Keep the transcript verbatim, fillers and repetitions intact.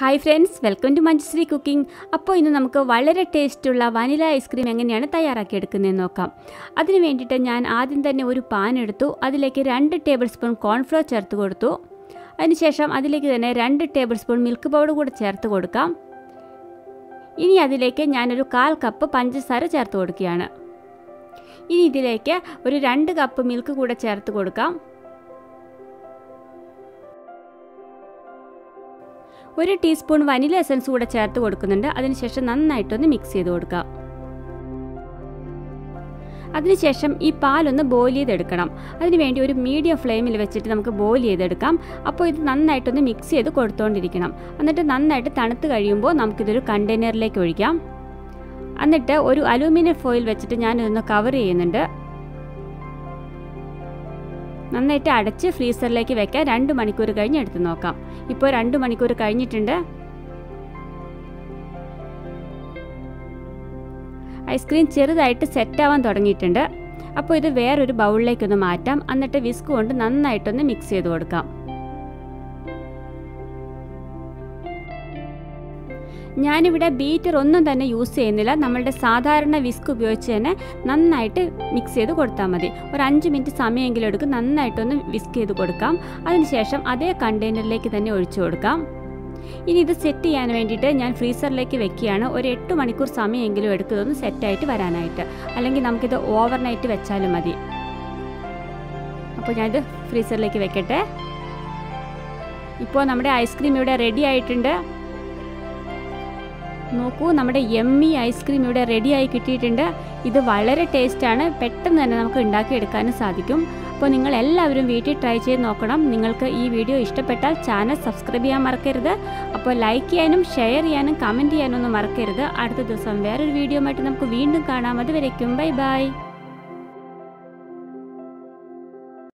Hi friends, welcome to Manjushree Cooking. അപ്പോൾ ഇന്ന് നമുക്ക് വളരെ ടേസ്റ്റുള്ള വാനില ഐസ്ക്രീം എങ്ങനെയാണ് തയ്യാറാക്കി എടുക്കുന്നതെന്ന് നോക്കാം. അതിനു വേണ്ടിയിട്ട് ഞാൻ ആദ്യം തന്നെ ഒരു പാൻ എടുത്തു. അതിലേക്ക് രണ്ട് ടേബിൾസ്പൂൺ കോൺഫ്ലോർ ചേർത്ത് കൊടുത്തു. അതിനുശേഷം അതിലേക്ക് തന്നെ രണ്ട് ടേബിൾസ്പൂൺ മിൽക്ക് പൗഡർ കൂടി ചേർത്ത് കൊടുക്കാം. ഇനി അതിലേക്ക് ഞാൻ ഒരു കാൽ കപ്പ് പഞ്ചസാര ചേർത്ത് കൊടുക്കുകയാണ്. ഇനി ഇതിലേക്ക് ഒരു രണ്ട് കപ്പ് മിൽക്ക് കൂടി ചേർത്ത് കൊടുക്കാം. ഒരു ടീസ്പൂൺ വാനില എസൻസ് കൂടി ചേർത്ത് കൊടുക്കുന്നുണ്ട്. അതിനുശേഷം നന്നായിട്ട് ഒന്ന് മിക്സ് ചെയ്ത് കൊടുക്കുക. അതിനുശേഷം ഈ പാൽ ഒന്ന് ബോയിൽ ചെയ്തെടുക്കണം. അതിനുവേണ്ടി ഒരു മീഡിയം ഫ്ലെയിമിൽ വെച്ചിട്ട് നമുക്ക് ബോയിൽ ചെയ്തെടുക്കാം. അപ്പോൾ ഇത് നന്നായിട്ടൊന്ന് മിക്സ് ചെയ്ത് കൊടുത്തുകൊണ്ടിരിക്കണം. എന്നിട്ട് നന്നായിട്ട് തണുത്ത് കഴിയുമ്പോൾ നമുക്കിതൊരു കണ്ടെയ്നറിലേക്ക് ഒഴിക്കാം. എന്നിട്ട് ഒരു അലൂമിനിയം ഫോയിൽ വെച്ചിട്ട് ഞാനിതൊന്ന് കവർ ചെയ്യുന്നുണ്ട്. നന്നായിട്ട് അടച്ച് ഫ്രീസറിലേക്ക് വെക്കാം. രണ്ട് മണിക്കൂർ കഴിഞ്ഞ് എടുത്ത് നോക്കാം. ഇപ്പോൾ രണ്ട് മണിക്കൂർ കഴിഞ്ഞിട്ടുണ്ട്. ഐസ്ക്രീം ചെറുതായിട്ട് സെറ്റാവാൻ തുടങ്ങിയിട്ടുണ്ട്. അപ്പോൾ ഇത് വേറൊരു ബൗളിലേക്കൊന്ന് മാറ്റാം. എന്നിട്ട് വിസ്ക് കൊണ്ട് നന്നായിട്ടൊന്ന് മിക്സ് ചെയ്ത് കൊടുക്കാം. ഞാനിവിടെ ബീറ്റർ ഒന്നും തന്നെ യൂസ് ചെയ്യുന്നില്ല. നമ്മളുടെ സാധാരണ വിസ്ക് ഉപയോഗിച്ച് തന്നെ നന്നായിട്ട് മിക്സ് ചെയ്ത് കൊടുത്താൽ മതി. ഒരു അഞ്ച് മിനിറ്റ് സമയമെങ്കിലും എടുക്കും. നന്നായിട്ടൊന്ന് വിസ്ക് ചെയ്ത് കൊടുക്കാം. അതിനുശേഷം അതേ കണ്ടെയ്നറിലേക്ക് തന്നെ ഒഴിച്ചു കൊടുക്കാം. ഇനി ഇത് സെറ്റ് ചെയ്യാൻ വേണ്ടിയിട്ട് ഞാൻ ഫ്രീസറിലേക്ക് വെക്കുകയാണ്. ഒരു എട്ട് മണിക്കൂർ സമയമെങ്കിലും എടുക്കുന്നതൊന്ന് സെറ്റായിട്ട് വരാനായിട്ട്. അല്ലെങ്കിൽ നമുക്കിത് ഓവർനൈറ്റ് വെച്ചാലും മതി. അപ്പോൾ ഞാനിത് ഫ്രീസറിലേക്ക് വെക്കട്ടെ. ഇപ്പോൾ നമ്മുടെ ഐസ്ക്രീം ഇവിടെ റെഡി ആയിട്ടുണ്ട്. നോക്കൂ, നമ്മുടെ യമ്മി ഐസ്ക്രീം ഇവിടെ റെഡിയായി കിട്ടിയിട്ടുണ്ട്. ഇത് വളരെ ടേസ്റ്റാണ്. പെട്ടെന്ന് തന്നെ നമുക്ക് ഉണ്ടാക്കിയെടുക്കാനും സാധിക്കും. അപ്പോൾ നിങ്ങൾ എല്ലാവരും വീട്ടിൽ ട്രൈ ചെയ്ത് നോക്കണം. നിങ്ങൾക്ക് ഈ വീഡിയോ ഇഷ്ടപ്പെട്ടാൽ ചാനൽ സബ്സ്ക്രൈബ് ചെയ്യാൻ മറക്കരുത്. അപ്പോൾ ലൈക്ക് ചെയ്യാനും ഷെയർ ചെയ്യാനും കമൻറ്റ് ചെയ്യാനും ഒന്നും മറക്കരുത്. അടുത്ത ദിവസം വേറൊരു വീഡിയോ ആയിട്ട് നമുക്ക് വീണ്ടും കാണാം. അതുവരേക്കും ബൈ ബൈ.